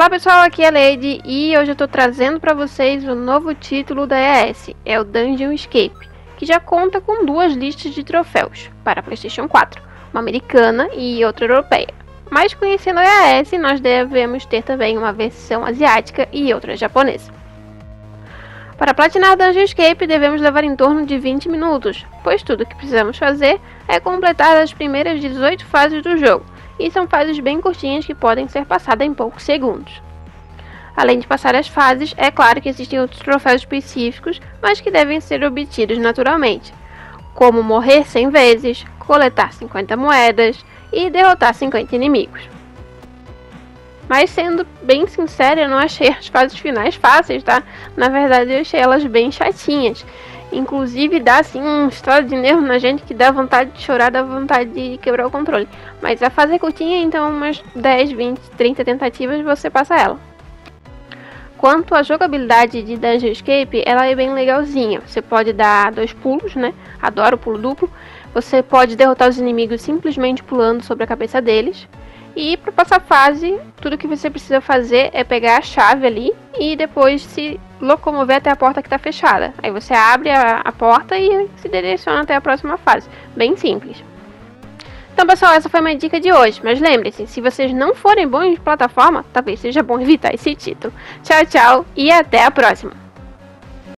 Olá pessoal, aqui é a Lady e hoje eu estou trazendo para vocês o novo título da EAS, é o Dungeon Escape, que já conta com duas listas de troféus para a PlayStation 4, uma americana e outra europeia. Mas conhecendo a EAS, nós devemos ter também uma versão asiática e outra japonesa. Para platinar o Dungeon Escape devemos levar em torno de 20 minutos, pois tudo o que precisamos fazer é completar as primeiras 18 fases do jogo. E são fases bem curtinhas que podem ser passadas em poucos segundos. Além de passar as fases, é claro que existem outros troféus específicos, mas que devem ser obtidos naturalmente, como morrer 100 vezes, coletar 50 moedas e derrotar 50 inimigos. Mas sendo bem sincera, eu não achei as fases finais fáceis, tá? Na verdade eu achei elas bem chatinhas. Inclusive dá assim um estado de nervo na gente que dá vontade de chorar, dá vontade de quebrar o controle. Mas a fase é curtinha, então umas 10, 20, 30 tentativas você passa ela. Quanto à jogabilidade de Dungeon Escape, ela é bem legalzinha. Você pode dar dois pulos, né? Adoro o pulo duplo. Você pode derrotar os inimigos simplesmente pulando sobre a cabeça deles. E para passar a fase, tudo que você precisa fazer é pegar a chave ali e depois se locomover até a porta que está fechada. Aí você abre a porta e se direciona até a próxima fase. Bem simples. Então pessoal, essa foi minha dica de hoje. Mas lembre-se, se vocês não forem bons de plataforma, talvez seja bom evitar esse título. Tchau, tchau e até a próxima!